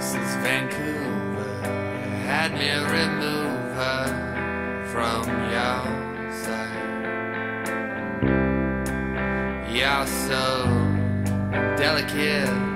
Princess Vancouver had me remove her from your sight. You're so delicate,